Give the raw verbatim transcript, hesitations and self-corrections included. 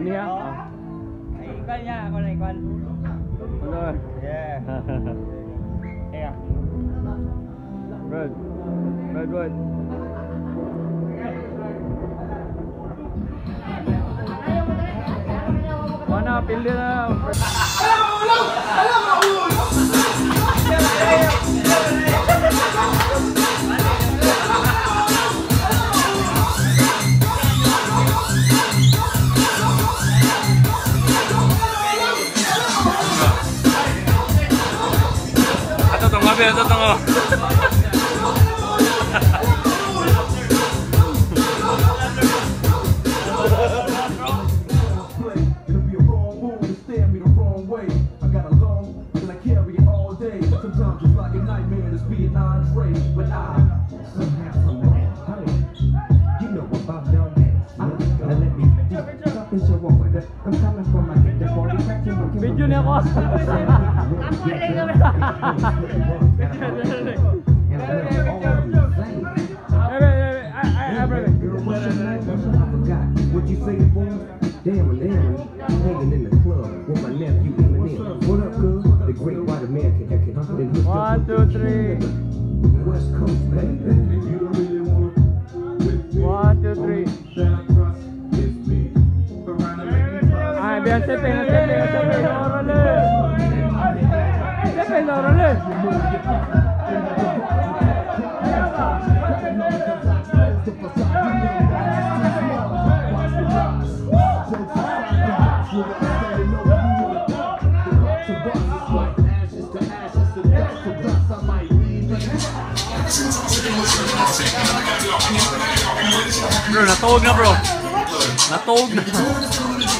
Anh đi không? Thấy con nha, con này con. Con rồi. Yeah. Yeah. Rồi. Rồi rồi. Con nào pin lên đâu. Tunggu, tunggu. Biju ni aku. Kamu ni kau berapa? One, two, three. West Coast, baby. One, two, three. I'm just sipping, sipping, sipping, orale. Sipping, orale. Bro, natawag na bro. Natawag na.